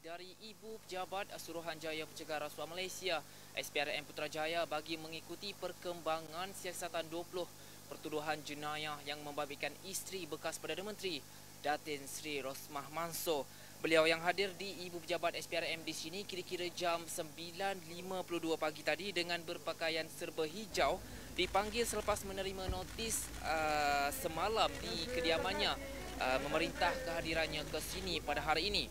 dari Ibu Pejabat Suruhanjaya Pencegah Rasuah Malaysia SPRM Putrajaya bagi mengikuti perkembangan siasatan 20 pertuduhan jenayah yang membabitkan isteri bekas Perdana Menteri Datin Seri Rosmah Mansor. Beliau yang hadir di Ibu Pejabat SPRM di sini kira-kira jam 9.52 pagi tadi dengan berpakaian serba hijau dipanggil selepas menerima notis semalam di kediamannya memerintah kehadirannya ke sini pada hari ini.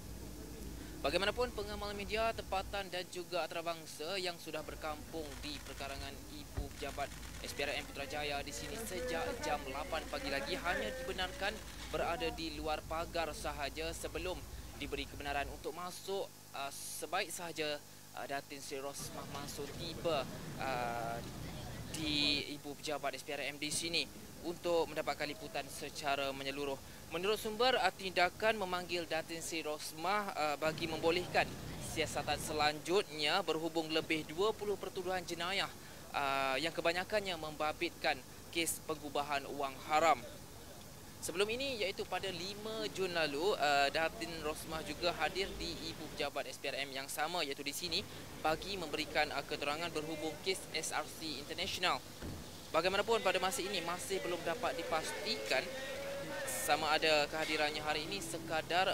Bagaimanapun, pengamal media, tempatan dan juga antarabangsa yang sudah berkampung di perkarangan Ibu Pejabat SPRM Putrajaya di sini sejak jam 8 pagi lagi hanya dibenarkan berada di luar pagar sahaja sebelum diberi kebenaran untuk masuk. Sebaik sahaja Datin Seri Rosmah Mansor tiba di Ibu Pejabat SPRM di sini untuk mendapatkan liputan secara menyeluruh. Menurut sumber, tindakan memanggil Datin Seri Rosmah bagi membolehkan siasatan selanjutnya berhubung lebih 20 pertuduhan jenayah yang kebanyakannya membabitkan kes pengubahan wang haram. Sebelum ini, iaitu pada 5 Jun lalu, Datin Rosmah juga hadir di Ibu Pejabat SPRM yang sama iaitu di sini bagi memberikan keterangan berhubung kes SRC International. Bagaimanapun, pada masa ini masih belum dapat dipastikan sama ada kehadirannya hari ini sekadar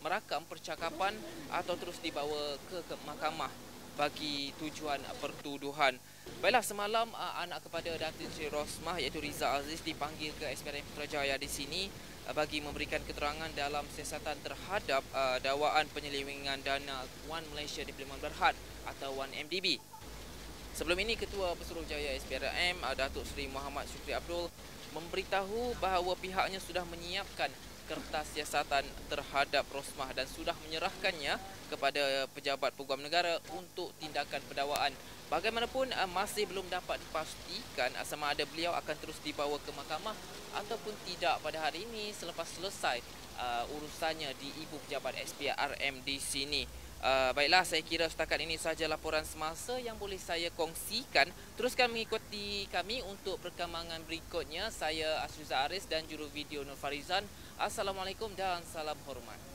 merakam percakapan atau terus dibawa ke mahkamah bagi tujuan pertuduhan. Baiklah, semalam anak kepada Datin Seri Rosmah iaitu Riza Aziz dipanggil ke SPRM Putrajaya di sini bagi memberikan keterangan dalam siasatan terhadap dakwaan penyelewengan dana One Malaysia Diplomat Berhad atau 1MDB. Sebelum ini, Ketua Pesuruhjaya SPRM Datuk Seri Muhammad Syukri Abdul memberitahu bahawa pihaknya sudah menyiapkan kertas siasatan terhadap Rosmah dan sudah menyerahkannya kepada Pejabat Peguam Negara untuk tindakan pendakwaan. Bagaimanapun, masih belum dapat dipastikan sama ada beliau akan terus dibawa ke mahkamah ataupun tidak pada hari ini selepas selesai urusannya di Ibu Pejabat SPRM di sini. Baiklah, saya kira setakat ini sahaja laporan semasa yang boleh saya kongsikan. Teruskan mengikuti kami untuk perkembangan berikutnya. Saya Azwiza Aris dan juru video Nur Farizan. Assalamualaikum dan salam hormat.